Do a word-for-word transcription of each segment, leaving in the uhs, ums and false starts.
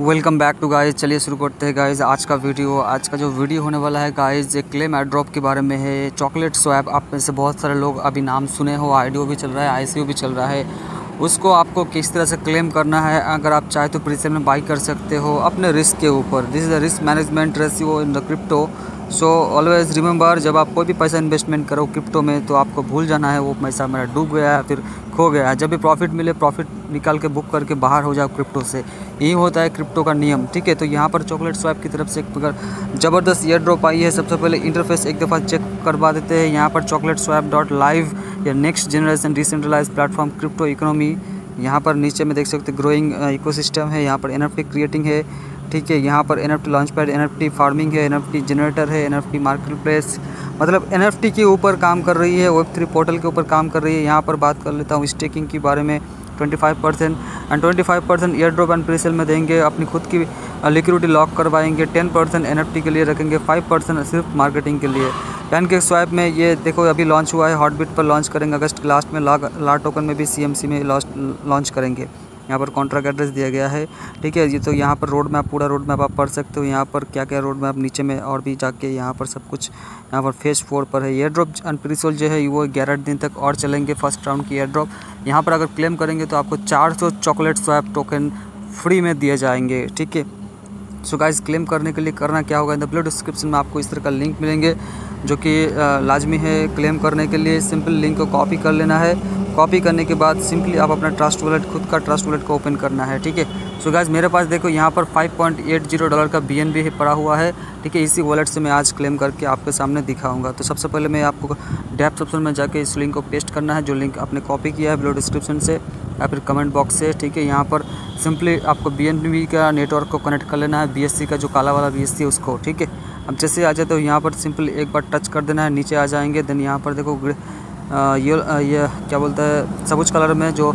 Welcome back to guys. चलिए शुरू करते हैं गाइज आज का वीडियो। आज का जो वीडियो होने वाला है गाइज एक क्लेम एयर ड्रॉप के बारे में है, चॉकलेट स्वैप। आप में से बहुत सारे लोग अभी नाम सुने हो, आईडीओ भी चल रहा है, आईसीओ भी चल रहा है। उसको आपको किस तरह से क्लेम करना है, अगर आप चाहे तो प्रीसेल में बाई कर सकते हो अपने रिस्क के ऊपर। This is the risk management ratio in the crypto. So always remember, जब आप कोई भी पैसा इन्वेस्टमेंट करो क्रिप्टो में तो आपको भूल जाना है वो पैसा मेरा डूब गया है फिर खो गया। जब भी प्रॉफिट मिले प्रॉफिट निकाल के बुक करके बाहर हो जाओ क्रिप्टो से। यही होता है क्रिप्टो का नियम, ठीक है। तो यहाँ पर चॉकलेट स्वैप की तरफ से एक ज़बरदस्त एयर ड्रॉप आई है। सबसे पहले इंटरफेस एक दफ़ा चेक करवा देते हैं। यहाँ पर चॉकलेट स्वैप डॉट लाइव या next generation decentralise platform crypto economy, यहाँ पर नीचे में देख सकते ग्रोइंग इकोसिस्टम है। यहाँ पर एनएफटी क्रिएटिंग है, ठीक है। यहाँ पर NFT launch pad, NFT farming है, एनएफटी जनरेटर है, एनएफटी मार्केट प्लेस, मतलब एनएफटी के ऊपर काम कर रही है, वेब थ्री पोर्टल के ऊपर काम कर रही है। यहाँ पर बात कर लेता हूँ स्टेकिंग के बारे में। पच्चीस परसेंट एंड पच्चीस percent air drop and presale में देंगे, अपनी खुद की लिक्विडिटी लॉक करवाएंगे। दस परसेंट एनएफटी के लिए रखेंगे, पाँच परसेंट सिर्फ मार्केटिंग के लिए। पैनकेक स्वैप में ये देखो अभी लॉन्च हुआ है, हॉटबिट पर लॉन्च करेंगे अगस्त के लास्ट में। लाटोकन में भी सीएमसी में लॉन्च करेंगे। यहाँ पर कॉन्ट्रैक्ट एड्रेस दिया गया है, ठीक है। ये तो यहाँ पर रोड मैप, पूरा रोड मैप आप पढ़ सकते हो। यहाँ पर क्या क्या रोड मैप नीचे में और भी जाके यहाँ पर सब कुछ यहाँ पर फेज फोर पर है। एयर ड्रॉप एंड प्रीसेल जो है वो ग्यारह दिन तक और चलेंगे। फर्स्ट राउंड की एयर ड्रॉप यहाँ पर अगर क्लेम करेंगे तो आपको चार सौ चॉकलेट स्वैप टोकन फ्री में दिए जाएंगे, ठीक है। सो गाइस क्लेम करने के लिए करना क्या होगा, इन द ब्लू डिस्क्रिप्शन में आपको इस तरह का लिंक मिलेंगे जो कि लाजमी है। क्लेम करने के लिए सिंपल लिंक को कॉपी कर लेना है। कॉपी करने के बाद सिंपली आप अपना ट्रस्ट वॉलेट, खुद का ट्रस्ट वॉलेट को ओपन करना है, ठीक है। सो गाइस मेरे पास देखो यहाँ पर पाँच पॉइंट अस्सी डॉलर का बीएनबी पड़ा हुआ है, ठीक है। इसी वॉलेट से मैं आज क्लेम करके आपके सामने दिखाऊंगा। तो सबसे पहले मैं आपको डैप्स ऑप्शन में जाके इस लिंक को पेस्ट करना है जो लिंक आपने कॉपी किया है ब्लू डिस्क्रिप्शन से या फिर कमेंट बॉक्स से, ठीक है। यहाँ पर सिंपली आपको बीएनबी का नेटवर्क को कनेक्ट कर लेना है, बीएससी का जो काला वाला बीएससी है उसको, ठीक है। अब जैसे आ जाए तो यहाँ पर सिंपल एक बार टच कर देना है, नीचे आ जाएंगे। देन यहाँ पर देखो ये ये क्या बोलता है, सबूज कलर में जो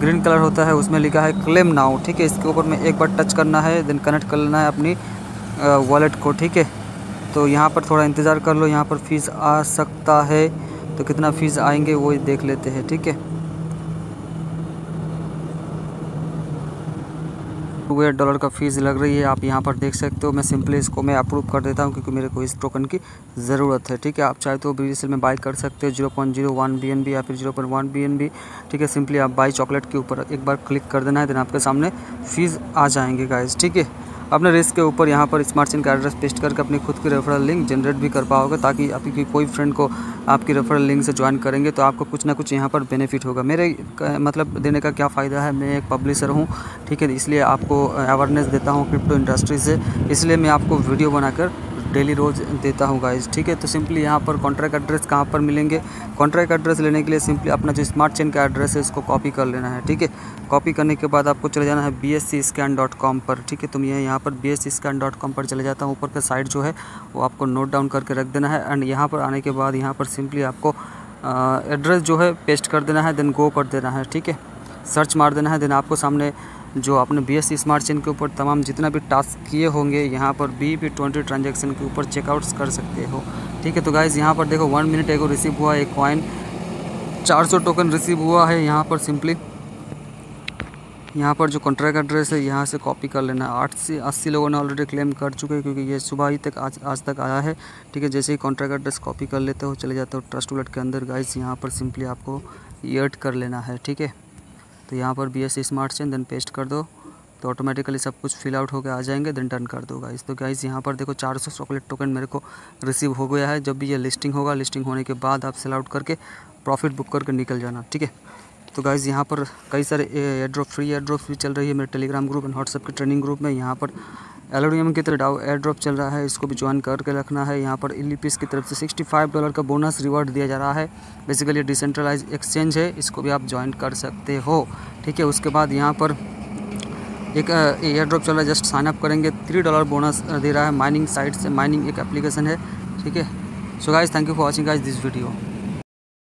ग्रीन कलर होता है उसमें लिखा है क्लेम नाउ, ठीक है। इसके ऊपर में एक बार टच करना है, देन कनेक्ट कर लेना है अपनी वॉलेट को, ठीक है। तो यहाँ पर थोड़ा इंतज़ार कर लो, यहाँ पर फीस आ सकता है। तो कितना फीस आएंगे वो देख लेते हैं, ठीक है। टू डॉलर का फीस लग रही है, आप यहाँ पर देख सकते हो। मैं सिंपली इसको मैं अप्रूव कर देता हूँ क्योंकि मेरे को इस टोकन की ज़रूरत है, ठीक है। आप चाहे तो बीएसएल में बाई कर सकते हो zero point zero one BNB या फिर ज़ीरो पॉइंट वन बीएनबी, ठीक है। सिंपली आप बाई चॉकलेट के ऊपर एक बार क्लिक कर देना है, देन आपके सामने फीस आ जाएंगे गाइज, ठीक है। अपने रिस्क के ऊपर यहाँ पर स्मार्ट चेन का एड्रेस पेस्ट करके अपनी खुद की रेफरल लिंक जनरेट भी कर पाओगे, ताकि आपकी कोई फ्रेंड को आपकी रेफरल लिंक से ज्वाइन करेंगे तो आपको कुछ ना कुछ यहाँ पर बेनिफिट होगा। मेरे मतलब देने का क्या फ़ायदा है, मैं एक पब्लिशर हूँ, ठीक है। इसलिए आपको अवेयरनेस देता हूँ क्रिप्टो इंडस्ट्री से, इसलिए मैं आपको वीडियो बनाकर डेली रोज़ देता हूँ गाइज, ठीक है। तो सिंपली यहाँ पर कॉन्ट्रैक्ट एड्रेस कहाँ पर मिलेंगे, कॉन्ट्रैक्ट एड्रेस लेने के लिए सिंपली अपना जो स्मार्ट चेन का एड्रेस है इसको कॉपी कर लेना है, ठीक है। कॉपी करने के बाद आपको चले जाना है B S C scan dot com पर, ठीक है। तो मैं यहाँ पर B S C scan dot com पर चले जाता हूँ। ऊपर का साइट जो है वो आपको नोट डाउन करके रख देना है। एंड यहाँ पर आने के बाद यहाँ पर सिंपली आपको एड्रेस जो है पेस्ट कर देना है, देन गो कर देना है, ठीक है। सर्च मार देना है, देन आपको सामने जो आपने बीएससी स्मार्ट चेन के ऊपर तमाम जितना भी टास्क किए होंगे यहाँ पर B E P twenty transaction के ऊपर चेकआउट्स कर सकते हो, ठीक है। तो गाइज़ यहाँ पर देखो वन मिनट एगो रिसीव हुआ है, एक कॉइन चार सौ टोकन रिसीव हुआ है। यहाँ पर सिंपली यहाँ पर जो कॉन्ट्रैक्ट एड्रेस है यहाँ से कॉपी कर लेना है। आठ से अस्सी लोगों ने ऑलरेडी क्लेम कर चुके हैं क्योंकि ये सुबह ही तक आज आज तक आया है, ठीक है। जैसे ही कॉन्ट्रैक्ट एड्रेस कॉपी कर लेते हो चले जाते हो ट्रस्ट वॉलेट के अंदर गाइज़, यहाँ पर सिंपली आपको ऐड कर लेना है, ठीक है। तो यहाँ पर BSC smart chain then paste कर दो तो ऑटोमेटिकली सब कुछ फिल आउट होकर आ जाएंगे, देन टर्न कर दो गाइस। तो गाइस यहाँ पर देखो चार सौ चॉकलेट टोकन मेरे को रिसीव हो गया है। जब भी ये लिस्टिंग होगा, लिस्टिंग होने के बाद आप सेल आउट करके प्रॉफिट बुक करके निकल जाना, ठीक है। तो गाइस यहाँ पर कई सारे एयरड्रॉप फ्री एयरड्रॉप भी चल रही है मेरे टेलीग्राम ग्रुप एंड व्हाट्सएप के ट्रेनिंग ग्रुप में। यहाँ पर एलोडियम की तरफ डाउ एयरड्रॉप चल रहा है, इसको भी ज्वाइन करके रखना है। यहाँ पर एली पीस की तरफ से पैंसठ डॉलर का बोनस रिवॉर्ड दिया जा रहा है। बेसिकली ये डिसेंट्रलाइज एक्सचेंज है, इसको भी आप ज्वाइन कर सकते हो, ठीक है। उसके बाद यहाँ पर एक एयरड्रॉप चल रहा है, जस्ट साइन अप करेंगे, थ्री डॉलर बोनस दे रहा है माइनिंग साइट से। माइनिंग एक एप्लीकेशन है, ठीक है। So guys thank you for watching guys this video.